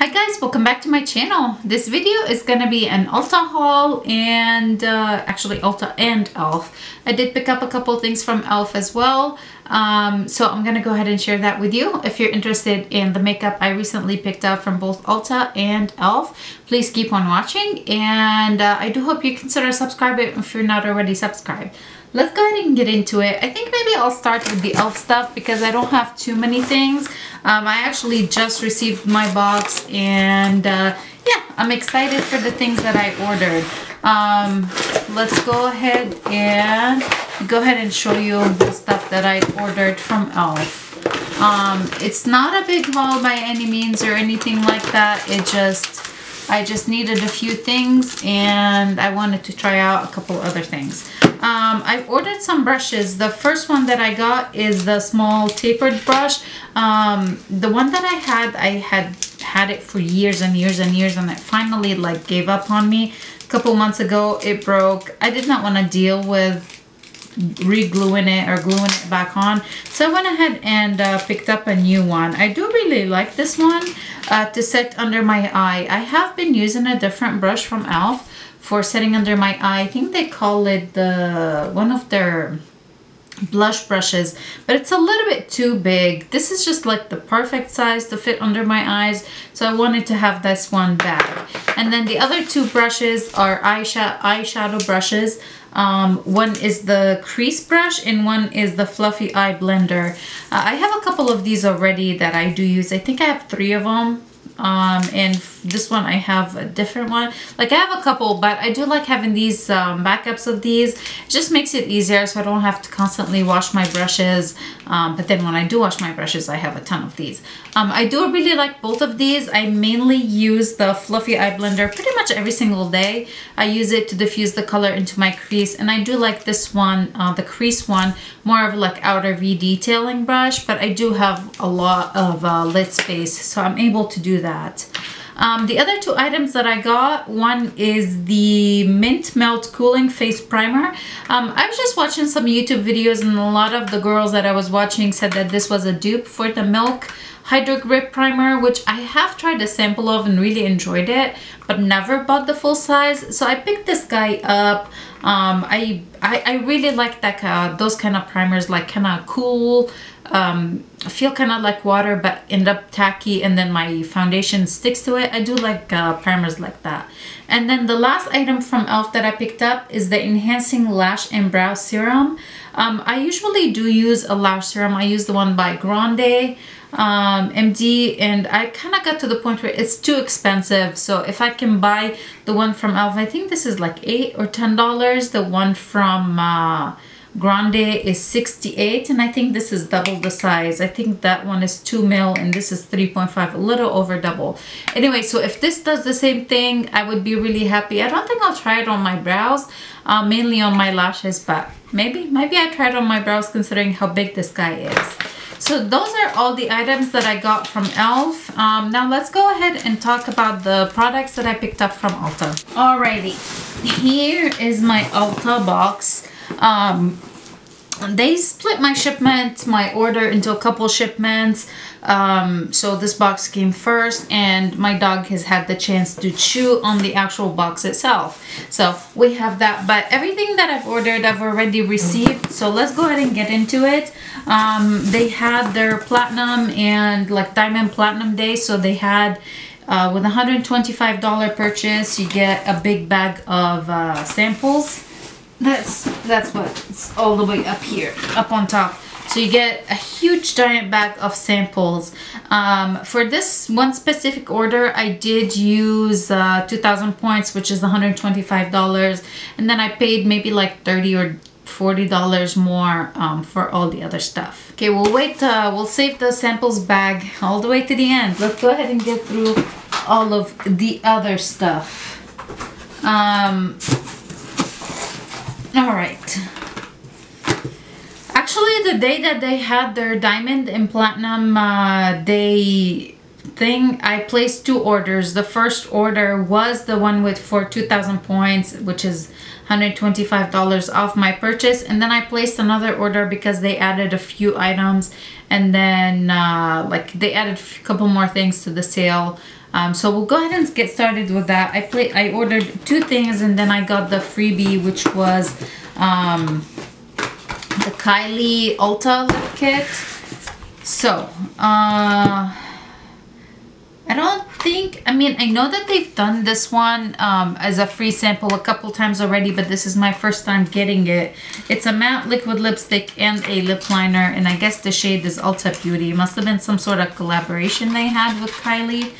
Hi guys, welcome back to my channel. This video is gonna be an Ulta haul and actually Ulta and e.l.f. I did pick up a couple things from e.l.f. as well, so I'm gonna go ahead and share that with you. If you're interested in the makeup I recently picked up from both Ulta and e.l.f., please keep on watching, and I do hope you consider subscribing if you're not already subscribed. Let's go ahead and get into it. I think maybe I'll start with the e.l.f. stuff because I don't have too many things. I actually just received my box, and yeah, I'm excited for the things that I ordered. Let's go ahead and show you the stuff that I ordered from e.l.f. It's not a big haul by any means or anything like that. I just needed a few things, and I wanted to try out a couple other things. I've ordered some brushes. The first one that I got is the small tapered brush. The one that I had it for years and years and years, and it finally like gave up on me. A couple months ago, it broke. I did not want to deal with re-gluing it or gluing it back on, so I went ahead and picked up a new one. I do really like this one to set under my eye. I have been using a different brush from e.l.f. for setting under my eye. I think they call it one of their blush brushes, but it's a little bit too big. This is just like the perfect size to fit under my eyes, so I wanted to have this one back. And then the other two brushes are eyeshadow brushes. One is the crease brush and one is the fluffy eye blender. I have a couple of these already that I do use. I think I have three of them, and this one I have a different one. Like I have a couple, but I do like having these backups of these. It just makes it easier, so I don't have to constantly wash my brushes, but then when I do wash my brushes I have a ton of these. I do really like both of these. I mainly use the fluffy eye blender pretty much every single day. I use it to diffuse the color into my crease, and I do like this one, the crease one, more of like outer V detailing brush, but I do have a lot of lid space, so I'm able to do that. The other two items that I got, one is the Mint Melt Cooling Face Primer. I was just watching some YouTube videos, and a lot of the girls that I was watching said that this was a dupe for the Milk Hydro Grip Primer, which I have tried a sample of and really enjoyed it, but never bought the full size, so I picked this guy up. I really like that, those kind of primers, like kind of cool, feel kind of like water but end up tacky, and then my foundation sticks to it. I do like primers like that. And then the last item from e.l.f. that I picked up is the Enhancing Lash and Brow Serum. I usually do use a lash serum. I use the one by Grande MD, and I kind of got to the point where it's too expensive, so if I can buy the one from e.l.f., I think this is like $8 or $10. The one from Grande is $68, and I think this is double the size. I think that one is 2 ml and this is 3.5, a little over double. Anyway, so if this does the same thing, I would be really happy. I don't think I'll try it on my brows, mainly on my lashes, but maybe I try it on my brows considering how big this guy is. So those are all the items that I got from e.l.f. Now let's go ahead and talk about the products that I picked up from Ulta. Alrighty, here is my Ulta box. They split my shipment, my order, into a couple shipments. So this box came first, and my dog has had the chance to chew on the actual box itself. So we have that, but everything that I've ordered I've already received, so let's go ahead and get into it. They had their platinum and like diamond platinum day, so they had with a $125 purchase you get a big bag of samples. That's what's all the way up here, up on top. So you get a huge giant bag of samples. For this one specific order, I did use 2,000 points, which is $125. And then I paid maybe like $30 or $40 more for all the other stuff. Okay, we'll wait. We'll save the samples bag all the way to the end. Let's go ahead and get through all of the other stuff. All right. Actually, the day that they had their diamond and platinum day thing, I placed two orders. The first order was the one for 2,000 points, which is $125 off my purchase, and then I placed another order because they added a few items, and then like they added a couple more things to the sale. So we'll go ahead and get started with that. I ordered two things, and then I got the freebie, which was the Kylie Ulta lip kit. So I don't think, I mean, I know that they've done this one as a free sample a couple times already, but this is my first time getting it. It's a matte liquid lipstick and a lip liner, and I guess the shade is Ulta Beauty. It must have been some sort of collaboration they had with Kylie.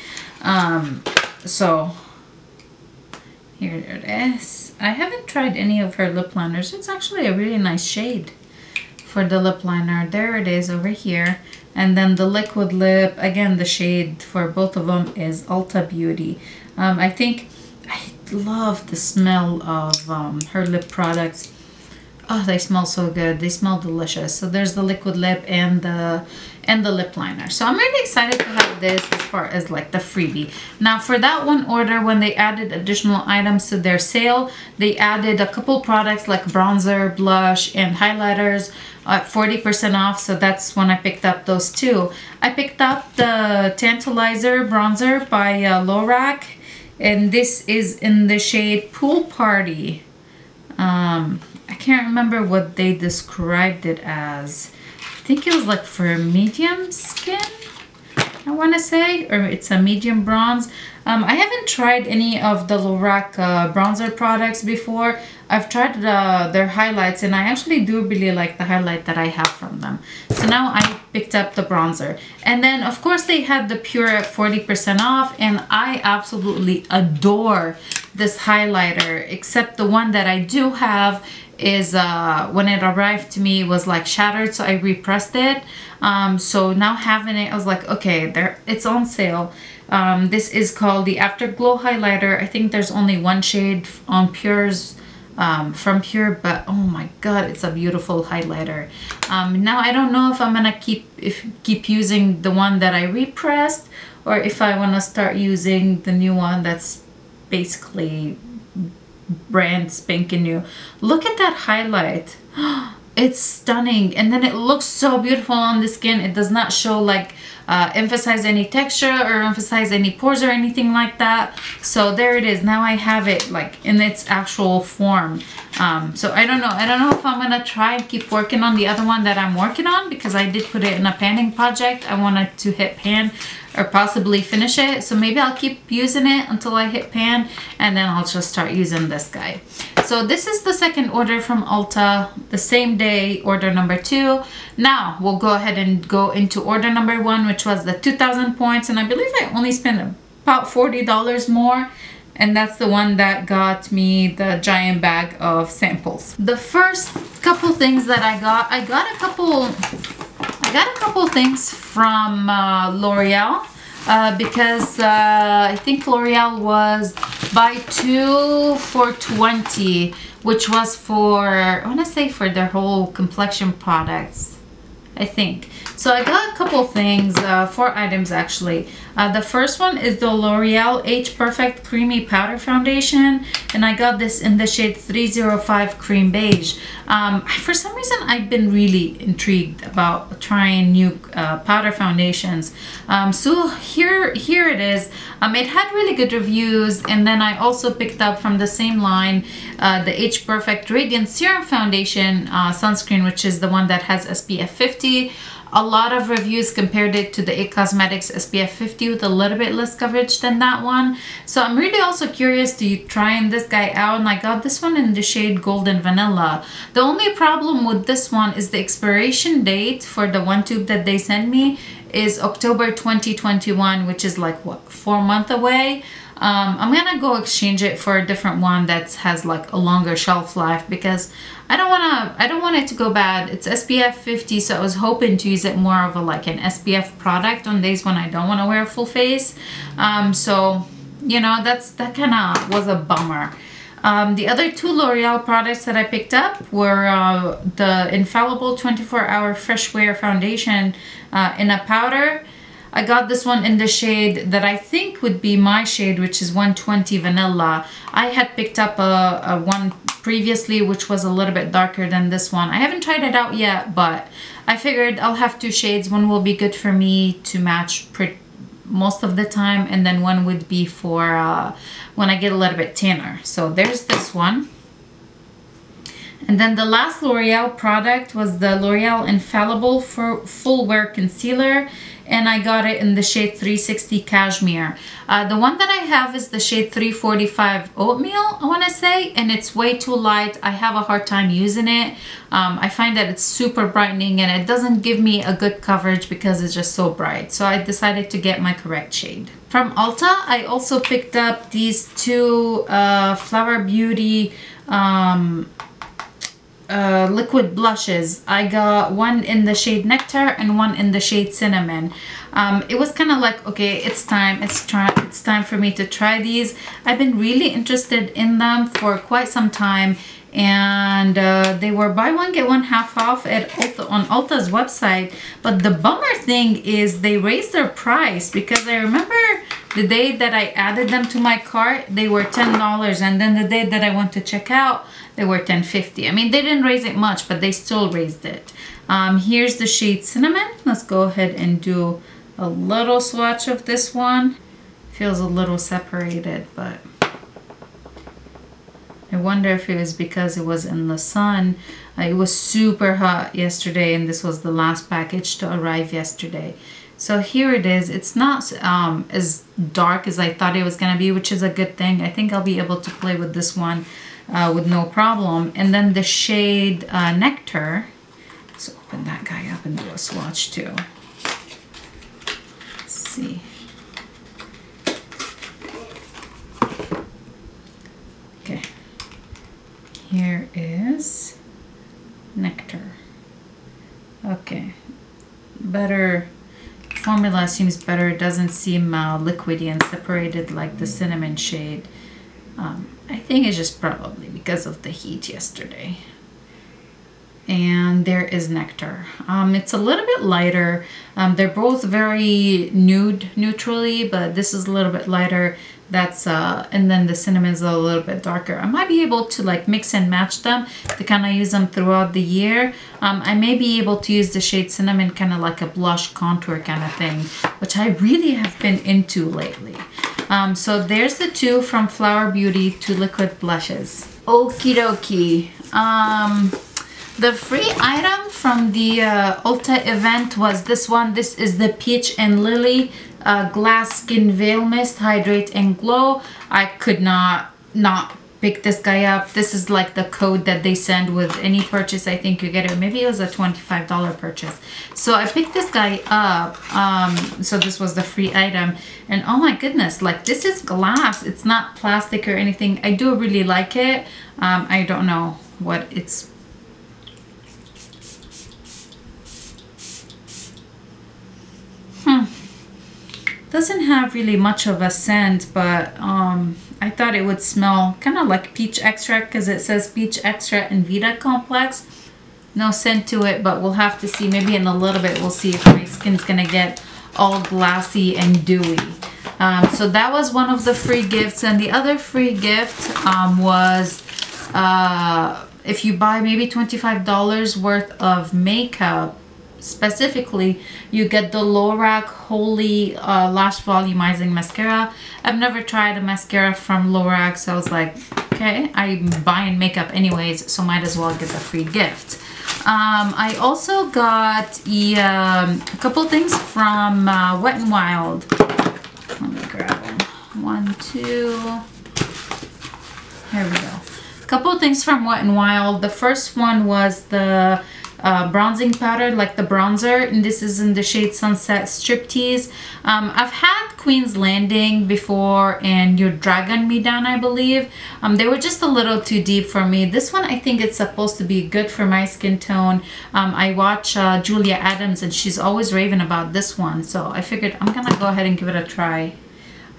So here it is. I haven't tried any of her lip liners. It's actually a really nice shade for the lip liner. There it is over here. And then the liquid lip, again, the shade for both of them is Ulta Beauty. I think I love the smell of her lip products. Oh, they smell so good. They smell delicious. So there's the liquid lip and the lip liner. So I'm really excited to have this as far as like the freebie. Now for that one order, when they added additional items to their sale, they added a couple products like bronzer, blush, and highlighters at 40% off. So that's when I picked up those two. I picked up the Tantalizer bronzer by Lorac, and this is in the shade Pool Party. I can't remember what they described it as. I think it was like for medium skin, I want to say, or it's a medium bronze. I haven't tried any of the Lorac bronzer products before. I've tried their highlights, and I actually do really like the highlight that I have from them. So now I picked up the bronzer. And then, of course, they had the Pür at 40% off, and I absolutely adore this highlighter, except the one that I do have is when it arrived to me, it was like shattered, so I repressed it. So now having it, I was like, okay, there, it's on sale. This is called the Afterglow highlighter. I think there's only one shade on Pür's from Pür, but oh my god, it's a beautiful highlighter. Now I don't know if I'm gonna keep using the one that I repressed, or if I want to start using the new one that's basically brand spanking new. Look at that highlight. It's stunning, and then it looks so beautiful on the skin. It does not show like emphasize any texture or emphasize any pores or anything like that. So there it is. Now I have it like in its actual form. So I don't know if I'm gonna try and keep working on the other one that I'm working on, because I did put it in a panning project. I wanted to hit pan or possibly finish it, so maybe I'll keep using it until I hit pan, and then I'll just start using this guy. So this is the second order from Ulta, the same day, order number 2. Now we'll go ahead and go into order number 1, which was the 2,000 points, and I believe I only spent about $40 more, and that's the one that got me the giant bag of samples. The first couple things that I got a couple things from L'Oreal because I think L'Oreal was buy 2 for $20, which was for, I want to say, for their whole complexion products, I think. So I got a couple things, 4 items actually. The first one is the L'Oreal Age Perfect Creamy Powder Foundation, and I got this in the shade 305 Cream Beige. For some reason, I've been really intrigued about trying new powder foundations. So here it is. It had really good reviews, and then I also picked up from the same line the Age Perfect Radiant Serum Foundation sunscreen, which is the one that has SPF 50. A lot of reviews compared it to the It Cosmetics SPF 50 with a little bit less coverage than that one. So I'm really also curious to trying this guy out, and I got this one in the shade Golden Vanilla. The only problem with this one is the expiration date for the one tube that they sent me is October 2021, which is like what, 4 months away. I'm gonna go exchange it for a different one that has like a longer shelf life, because I don't want it to go bad. It's SPF 50, so I was hoping to use it more of a like an SPF product on days when I don't want to wear a full face. So you know, that kind of was a bummer. The other 2 L'Oreal products that I picked up were the Infallible 24-Hour Fresh Wear Foundation in a powder. I got this one in the shade that I think would be my shade, which is 120 Vanilla. I had picked up a one previously, which was a little bit darker than this one. I haven't tried it out yet, but I figured I'll have 2 shades. One will be good for me to match most of the time, and then one would be for when I get a little bit tanner. So there's this one. And then the last L'Oreal product was the L'Oreal Infallible for Full Wear Concealer, and I got it in the shade 360 Cashmere. The one that I have is the shade 345 Oatmeal, I want to say, and it's way too light. I have a hard time using it. I find that it's super brightening and it doesn't give me a good coverage because it's just so bright. So I decided to get my correct shade. From Ulta, I also picked up these two Flower Beauty liquid blushes. I got one in the shade Nectar and one in the shade Cinnamon. It was kind of like, okay, it's time for me to try these. I've been really interested in them for quite some time, and they were buy one get one half off at Ulta, on Ulta's website. But the bummer thing is they raised their price, because I remember the day that I added them to my cart, they were $10, and then the day that I went to check out, they were $10.50. I mean, they didn't raise it much, but they still raised it. Here's the shade Cinnamon. Let's go ahead and do a little swatch of this one. Feels a little separated, but I wonder if it was because it was in the sun. It was super hot yesterday, and this was the last package to arrive yesterday. So here it is. It's not as dark as I thought it was gonna be, which is a good thing. I think I'll be able to play with this one with no problem. And then the shade Nectar. Let's open that guy up and do a swatch too. Let's see. Okay. Here is Nectar. Okay. Better. Formula seems better. It doesn't seem liquidy and separated like the Cinnamon shade. I think it's just probably because of the heat yesterday. And there is Nectar. It's a little bit lighter. They're both very nude neutrally, but this is a little bit lighter. That's and then the Cinnamon is a little bit darker. I might be able to like mix and match them to kind of use them throughout the year. I may be able to use the shade Cinnamon kind of like a blush contour kind of thing, which I really have been into lately. So there's the two from Flower Beauty, two liquid blushes. Okie dokie. The free item from the Ulta event was this one. This is the Peach and Lily Glass Skin Veil Mist Hydrate and Glow. I could not pick this guy up. This is like the code that they send with any purchase. I think you get it. Maybe it was a $25 purchase. So I picked this guy up. So this was the free item. And oh my goodness, like this is glass. It's not plastic or anything. I do really like it. I don't know what it's... Doesn't have really much of a scent, but I thought it would smell kind of like peach extract, because it says peach extract and Vita complex. No scent to it, but we'll have to see. Maybe in a little bit we'll see if my skin's gonna get all glassy and dewy. So that was one of the free gifts, and the other free gift was if you buy maybe $25 worth of makeup, specifically you get the Lorac Holy Lash Volumizing Mascara. I've never tried a mascara from Lorac, so I was like, okay, I'm buying makeup anyways, so might as well get the free gift. I also got a couple things from Wet n Wild. Let me grab them. One, two, here we go. A couple things from Wet n Wild. The first one was the bronzing powder, like the bronzer, and this is in the shade Sunset Striptease. I've had Queen's Landing before and You're Dragging Me Down, I believe. They were just a little too deep for me. This one, I think it's supposed to be good for my skin tone. I watch Julia Adams and she's always raving about this one, so I figured I'm gonna go ahead and give it a try.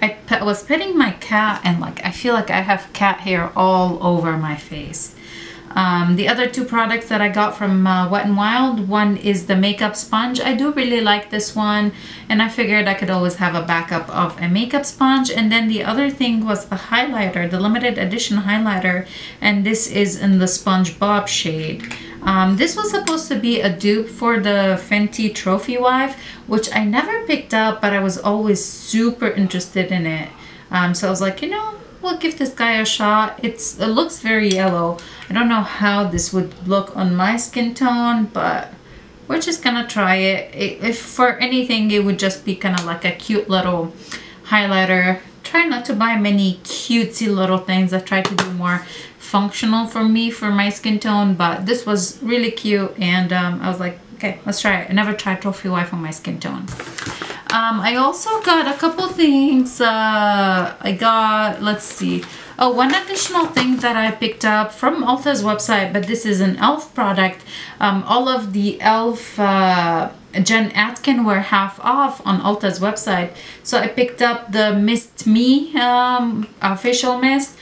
I was petting my cat and like I feel like I have cat hair all over my face. The other two products that I got from Wet n Wild, one is the makeup sponge. I do really like this one, and I figured I could always have a backup of a makeup sponge. And then the other thing was the highlighter, the limited edition highlighter, and this is in the SpongeBob shade. This was supposed to be a dupe for the Fenty Trophy Wife, which I never picked up, but I was always super interested in it. So I was like, you know, we'll give this guy a shot. It looks very yellow. I don't know how this would look on my skin tone, but we're just gonna try it. If for anything, it would just be kind of like a cute little highlighter. Try not to buy many cutesy little things. I try to do more functional for me, for my skin tone, but this was really cute, and I was like, okay, let's try it. I never tried Trophy Wife on my skin tone. I also got a couple things. I got, let's see. Oh, one additional thing that I picked up from Ulta's website, but this is an e.l.f. product. All of the e.l.f. Jen Atkin were half off on Ulta's website. So I picked up the Mist Me facial mist.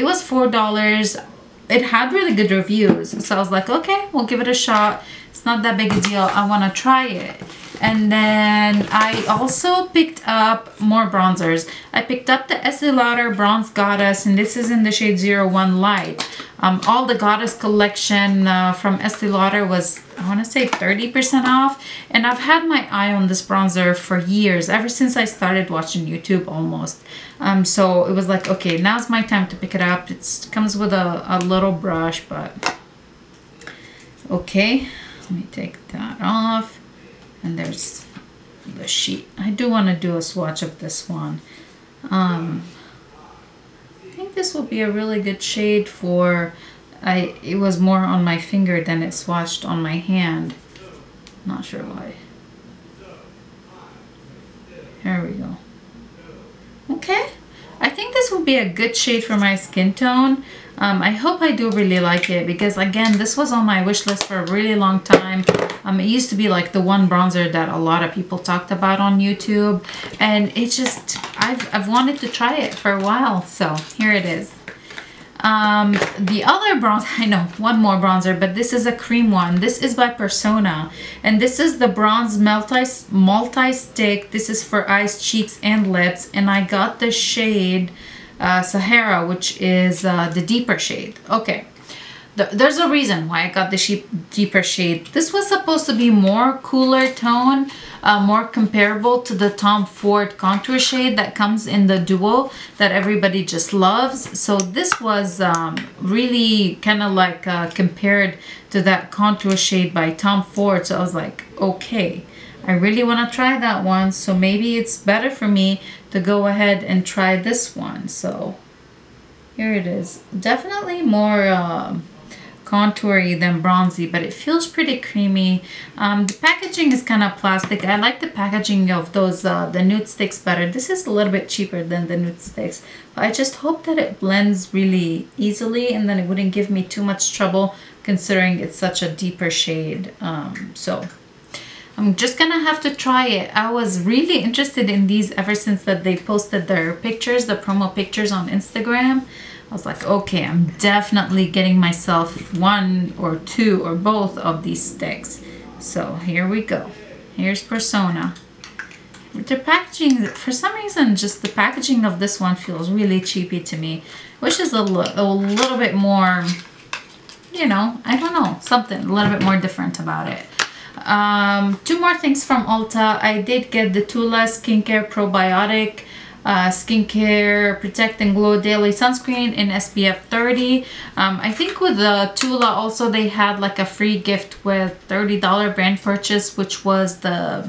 It was $4. It had really good reviews. So I was like, okay, we'll give it a shot. It's not that big a deal. I want to try it. And then I also picked up more bronzers. I picked up the Estee Lauder Bronze Goddess, and this is in the shade 01 Light. All the Goddess collection from Estee Lauder was, I want to say, 30% off. And I've had my eye on this bronzer for years, ever since I started watching YouTube almost. So it was like, okay, now's my time to pick it up. It comes with a little brush, but okay. Let me take that off. And there's the sheet. I do want to do a swatch of this one. I think this will be a really good shade for, it was more on my finger than it swatched on my hand. Not sure why. There we go. Okay. I think this will be a good shade for my skin tone. I hope I do really like it, because again, this was on my wish list for a really long time. It used to be like the one bronzer that a lot of people talked about on YouTube, and it just, I've wanted to try it for a while, so here it is. The other bronzer, I know, one more bronzer, but this is a cream one. This is by Persona, and this is the Bronze Multi-Stick. This is for eyes, cheeks, and lips, and I got the shade Sahara, which is the deeper shade. Okay. There's a reason why I got the deeper shade. This was supposed to be more cooler tone, more comparable to the Tom Ford contour shade that comes in the duo that everybody just loves. So this was really kind of like compared to that contour shade by Tom Ford. So I was like, okay, I really want to try that one. So maybe it's better for me to go ahead and try this one. So here it is. Definitely more contoury than bronzy, but it feels pretty creamy. The packaging is kind of plastic. I like the packaging of those the nude sticks better. This is a little bit cheaper than the nude sticks. I just hope that it blends really easily, and then it wouldn't give me too much trouble considering it's such a deeper shade. So I'm just gonna have to try it. I was really interested in these ever since that they posted their pictures, the promo pictures on Instagram. I was like, okay, I'm definitely getting myself one or two or both of these sticks. So here we go. Here's Persona. The packaging, for some reason, just the packaging of this one feels really cheapy to me, which is a little bit more, you know, I don't know, something a little bit more different about it. Two more things from Ulta. I did get the Tula Skincare Probiotic Skincare Protect and Glow Daily Sunscreen in SPF 30. I think with the Tula also they had like a free gift with $30 brand purchase, which was the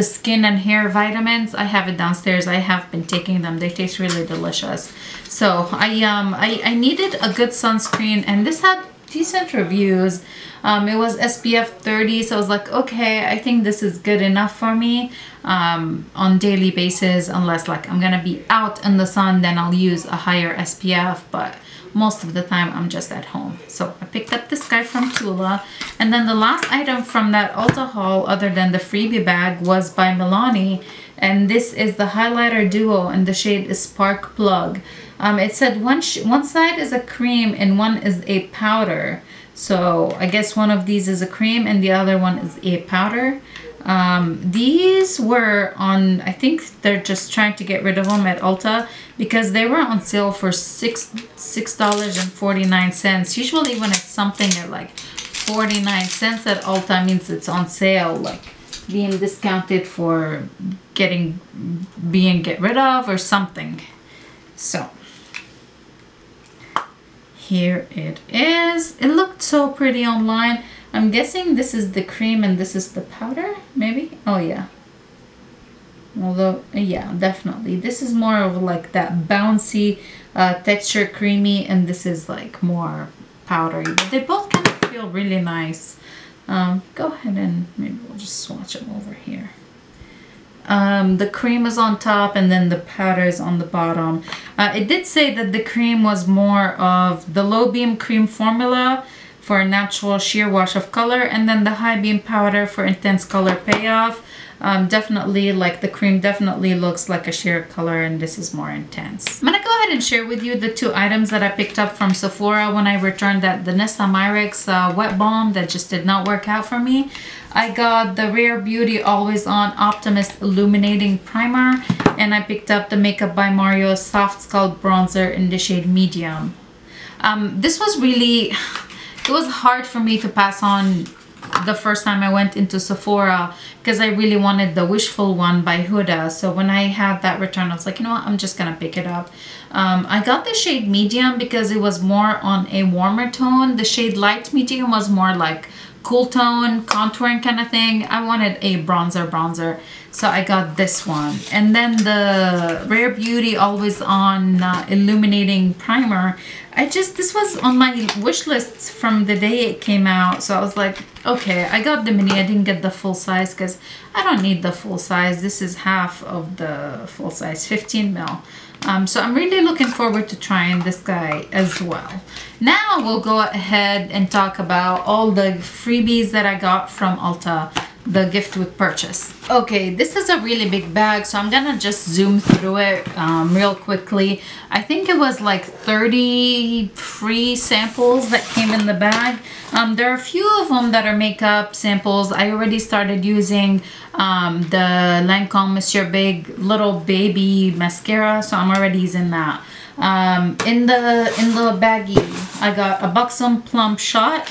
skin and hair vitamins. I have it downstairs. I have been taking them. They taste really delicious. So I needed a good sunscreen, and this had decent reviews. It was SPF 30, so I was like, okay, I think this is good enough for me on daily basis, unless like I'm gonna be out in the sun, then I'll use a higher SPF, but most of the time I'm just at home. So I picked up this guy from Tula. And then the last item from that Ulta haul, other than the freebie bag, was by Milani, and this is the highlighter duo, and the shade is Spark Plug. It said one side is a cream and one is a powder. So I guess one of these is a cream and the other one is a powder. These were on, I think they're just trying to get rid of them at Ulta, because they were on sale for $6.49. Usually when it's something at like $49 at Ulta means it's on sale, like being discounted for being get rid of or something. So here it is. It looked so pretty online. I'm guessing this is the cream and this is the powder, maybe. Oh yeah, although yeah, definitely this is more of like that bouncy texture, creamy, and this is like more powdery, but they both kind of feel really nice. Go ahead and maybe we'll just swatch them over here. The cream is on top and then the powder is on the bottom. It did say that the cream was more of the low beam cream formula for a natural sheer wash of color, and then the high beam powder for intense color payoff. Definitely, like the cream definitely looks like a sheer color and this is more intense. I'm gonna go ahead and share with you the two items that I picked up from Sephora when I returned that Danessa Myrex wet balm that just did not work out for me. I got the Rare Beauty Always On Optimist Illuminating Primer, and I picked up the Makeup by Mario Soft Sculpt Bronzer in the shade Medium. This was really... It was hard for me to pass on the first time I went into Sephora because I really wanted the Wishful one by Huda. So when I had that return, I was like, you know what, I'm just gonna pick it up. I got the shade Medium because it was more on a warmer tone. The shade Light Medium was more like cool tone, contouring kind of thing. I wanted a bronzer, so I got this one. And then the Rare Beauty Always On Illuminating Primer, this was on my wish list from the day it came out, so I was like, okay, I got the mini. I didn't get the full size because I don't need the full size. This is half of the full size, 15 ml. So I'm really looking forward to trying this guy as well. Now we'll go ahead and talk about all the freebies that I got from Ulta, the gift with purchase. Okay, this is a really big bag, so I'm gonna just zoom through it real quickly. I think it was like 30 free samples that came in the bag. There are a few of them that are makeup samples. I already started using the Lancôme Monsieur Big Little Baby mascara, so I'm already using that. In the baggie, I got a Buxom Plump Shot,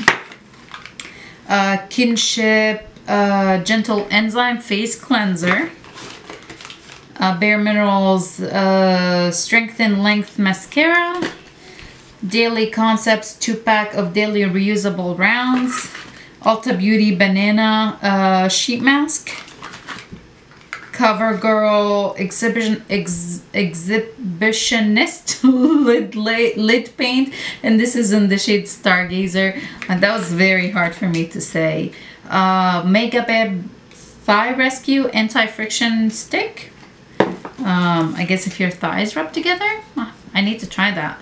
Kinship Gentle Enzyme Face Cleanser, Bare Minerals Strength and Length Mascara, Daily Concepts 2-pack of daily reusable rounds, Ulta Beauty Banana Sheet Mask, CoverGirl Exhibitionist lid paint, and this is in the shade Stargazer, and that was very hard for me to say. Megababe Thigh Rescue Anti-Friction Stick. I guess if your thighs rub together. I need to try that.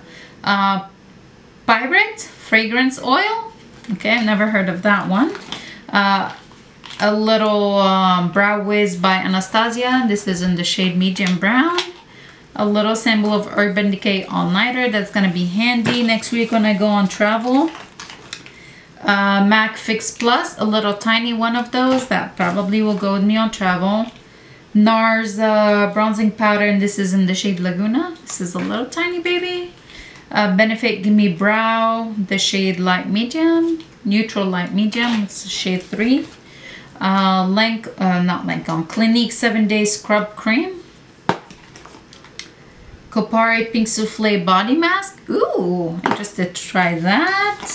Pirate Fragrance Oil. Okay, I've never heard of that one. A little Brow Wiz by Anastasia. This is in the shade Medium Brown. A little sample of Urban Decay All-Nighter. That's going to be handy next week when I go on travel. MAC Fix Plus, a little tiny one of those that probably will go with me on travel. NARS bronzing powder, and this is in the shade Laguna. This is a little tiny baby. Benefit Gimme Brow, the shade Light Medium, Neutral Light Medium, it's shade 3. Clinique 7-Day Scrub Cream. Kopari Pink Soufflé Body Mask. Ooh, interested to try that.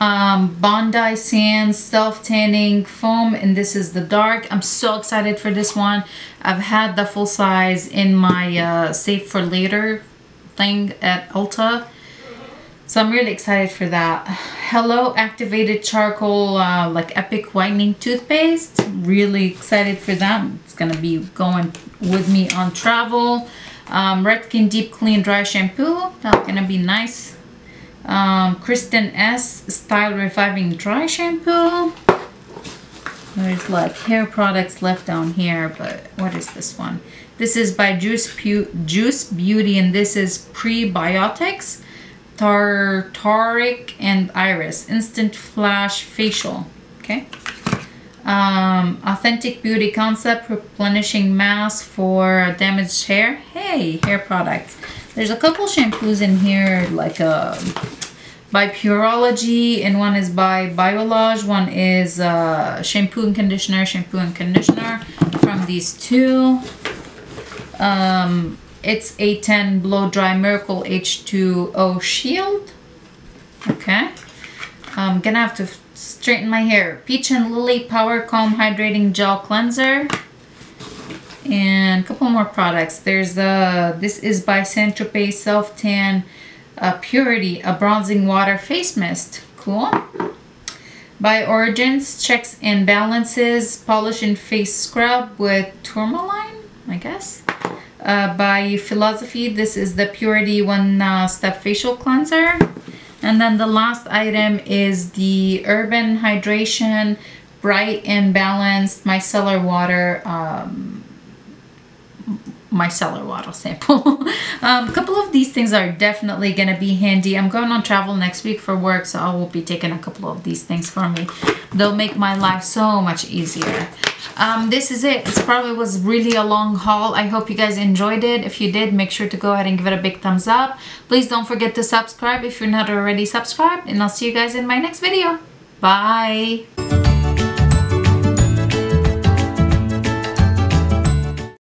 Bondi Sands self-tanning foam, and this is the dark. I'm so excited for this one. I've had the full size in my save for later thing at Ulta, so I'm really excited for that. Hello Activated Charcoal like Epic Whitening Toothpaste. Really excited for that. It's gonna be going with me on travel. Redken Deep Clean Dry Shampoo, that's gonna be nice. Kristen S Style Reviving Dry Shampoo. There's like hair products left down here, but what is this one? This is by Juice Beauty, and this is Prebiotics, Tartaric and Iris Instant Flash Facial. Okay. Authentic Beauty Concept Replenishing Mask for Damaged Hair. Hey, hair products. There's a couple shampoos in here, like by Purology, and one is by Biolage. One is shampoo and conditioner from these two. It's a 10 Blow Dry Miracle H2O Shield. Okay. I'm gonna have to straighten my hair. Peach and Lily Power Comb Hydrating Gel Cleanser. And a couple more products. There's this is by Saint Tropez Self Tan Purity, a bronzing water face mist. Cool. By Origins, Checks and Balances Polish and Face Scrub with Tourmaline, I guess. By Philosophy, this is the Purity One Step Facial Cleanser. And then the last item is the Urban Hydration Bright and Balanced Micellar Water sample. A couple of these things are definitely going to be handy. I'm going on travel next week for work, so I will be taking a couple of these things for me. They'll make my life so much easier. This is it. This probably was really a long haul. I hope you guys enjoyed it. If you did, make sure to go ahead and give it a big thumbs up. Please don't forget to subscribe if you're not already subscribed, and I'll see you guys in my next video. Bye.